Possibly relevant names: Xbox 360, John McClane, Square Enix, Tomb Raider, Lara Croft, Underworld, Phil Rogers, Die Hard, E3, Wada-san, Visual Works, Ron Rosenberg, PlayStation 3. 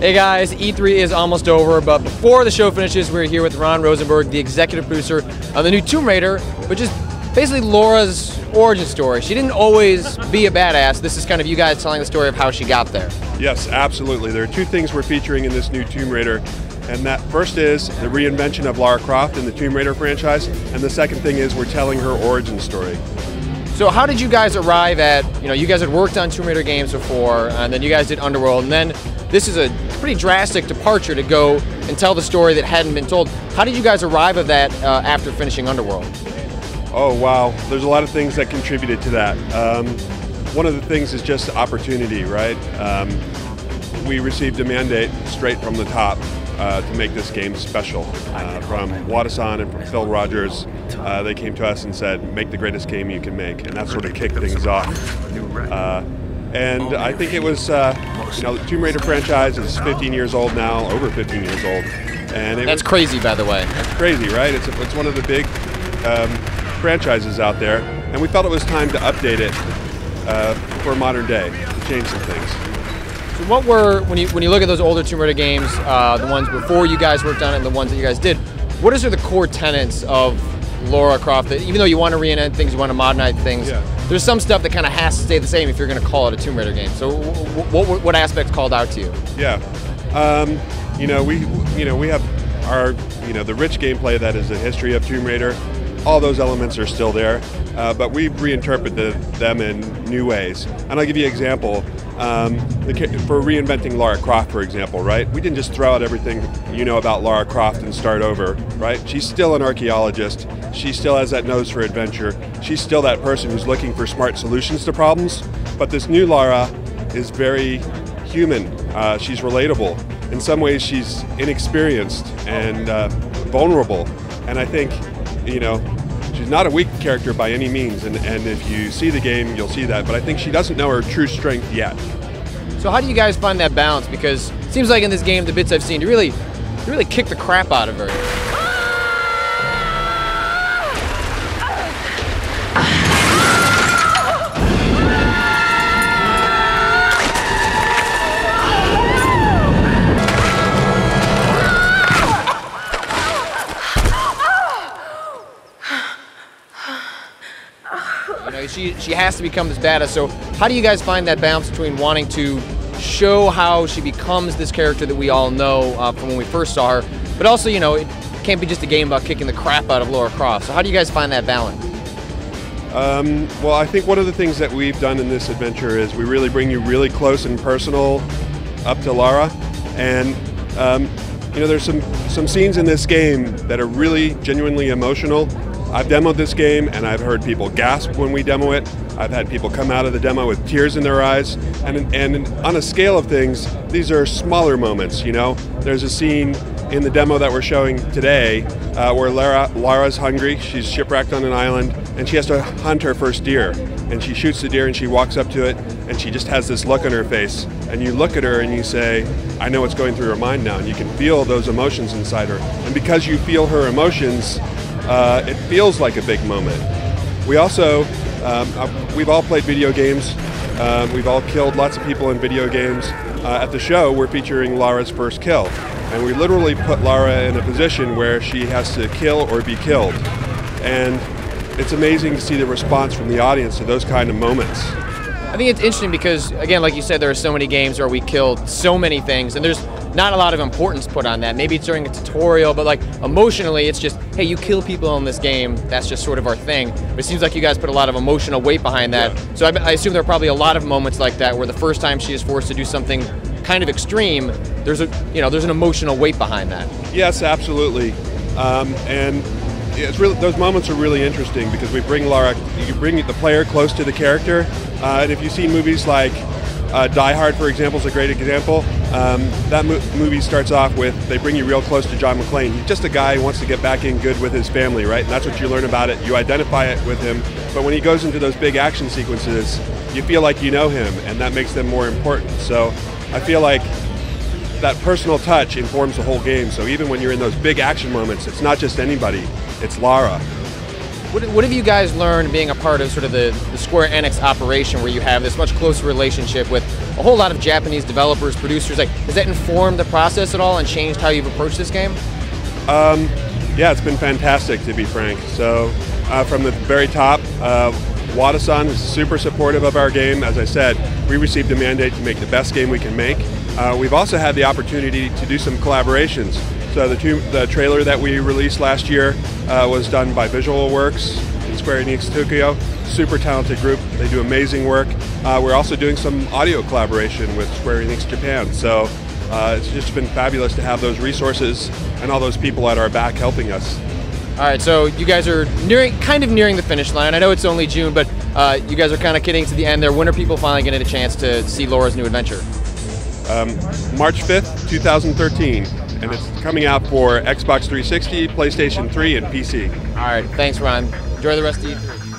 Hey guys, E3 is almost over, but before the show finishes, we're here with Ron Rosenberg, the executive producer of the new Tomb Raider, which is basically Laura's origin story. She didn't always be a badass. This is kind of you guys telling the story of how she got there. Yes, absolutely. There are two things we're featuring in this new Tomb Raider, and that first is the reinvention of Lara Croft in the Tomb Raider franchise, and the second thing is we're telling her origin story. So how did you guys arrive at, you know, you guys had worked on Tomb Raider games before, and then you guys did Underworld, and then this is a pretty drastic departure to go and tell the story that hadn't been told. How did you guys arrive at that after finishing Underworld? Oh wow, there's a lot of things that contributed to that. One of the things is just opportunity, right? We received a mandate straight from the top to make this game special. From Wada-san and from Phil Rogers, they came to us and said, make the greatest game you can make, and that sort of kicked things off. And I think it was, you know, the Tomb Raider franchise is 15 years old now, over 15 years old. And that's crazy, by the way. That's crazy, right? It's one of the big franchises out there, and we felt it was time to update it for modern day, to change some things. What were, when you look at those older Tomb Raider games, the ones before you guys worked on it and the ones that you guys did, what are the core tenets of Lara Croft that, even though you want to reinvent things, you want to modernize things, yeah, there's some stuff that kind of has to stay the same if you're going to call it a Tomb Raider game. So what aspects called out to you? Yeah, we have our, the rich gameplay that is the history of Tomb Raider. All those elements are still there, but we've reinterpreted them in new ways. And I'll give you an example. For reinventing Lara Croft, for example, right? We didn't just throw out everything you know about Lara Croft and start over, right? She's still an archaeologist. She still has that nose for adventure. She's still that person who's looking for smart solutions to problems. But this new Lara is very human. She's relatable. In some ways, she's inexperienced and vulnerable. And I think, she's not a weak character by any means, and if you see the game, you'll see that, but I think she doesn't know her true strength yet. So how do you guys find that balance? Because it seems like in this game, the bits I've seen, you really kick the crap out of her. She has to become this badass, so how do you guys find that balance between wanting to show how she becomes this character that we all know from when we first saw her, but also, it can't be just a game about kicking the crap out of Lara Croft, so how do you guys find that balance? Well, I think one of the things that we've done in this adventure is we really bring you really close and personal up to Lara, and there's some scenes in this game that are really genuinely emotional. I've demoed this game, and I've heard people gasp when we demo it. I've had people come out of the demo with tears in their eyes. And on a scale of things, these are smaller moments, There's a scene in the demo that we're showing today where Lara's hungry, she's shipwrecked on an island, and she has to hunt her first deer. And she shoots the deer, and she walks up to it, and she just has this look on her face. And you look at her, and you say, I know what's going through her mind now. And you can feel those emotions inside her. And because you feel her emotions, it feels like a big moment. We also, we've all played video games. We've all killed lots of people in video games. At the show, we're featuring Lara's first kill. And we literally put Lara in a position where she has to kill or be killed. And it's amazing to see the response from the audience to those kind of moments. I think it's interesting because, again, like you said, there are so many games where we killed so many things, and there's not a lot of importance put on that. Maybe it's during a tutorial, but like emotionally, it's just, hey, you kill people in this game, that's just sort of our thing. But it seems like you guys put a lot of emotional weight behind that. Yeah. So I assume there are probably a lot of moments like that where the first time she is forced to do something kind of extreme, there's an emotional weight behind that. Yes, absolutely. And it's really, those moments are really interesting because we bring Lara, you bring the player close to the character. And if you see movies like Die Hard, for example, is a great example. That movie starts off with, they bring you real close to John McClane. He's just a guy who wants to get back in good with his family, right? And that's what you learn about it. You identify it with him. But when he goes into those big action sequences, you feel like you know him, and that makes them more important. So I feel like that personal touch informs the whole game. So even when you're in those big action moments, it's not just anybody, it's Lara. What have you guys learned being a part of sort of the Square Enix operation, where you have this much closer relationship with a whole lot of Japanese developers, producers? Like, has that informed the process at all and changed how you've approached this game? Yeah, it's been fantastic, to be frank. So from the very top, Wada-san is super supportive of our game. As I said, we received a mandate to make the best game we can make. We've also had the opportunity to do some collaborations. So the trailer that we released last year was done by Visual Works in Square Enix Tokyo. Super talented group. They do amazing work. We're also doing some audio collaboration with Square Enix Japan. So it's just been fabulous to have those resources and all those people at our back helping us. All right, so you guys are kind of nearing the finish line. I know it's only June, but you guys are kind of getting to the end there. When are people finally going to get a chance to see Lara's new adventure? March 5th, 2013. And it's coming out for Xbox 360, PlayStation 3, and PC. All right, thanks, Ron. Enjoy the rest of E3.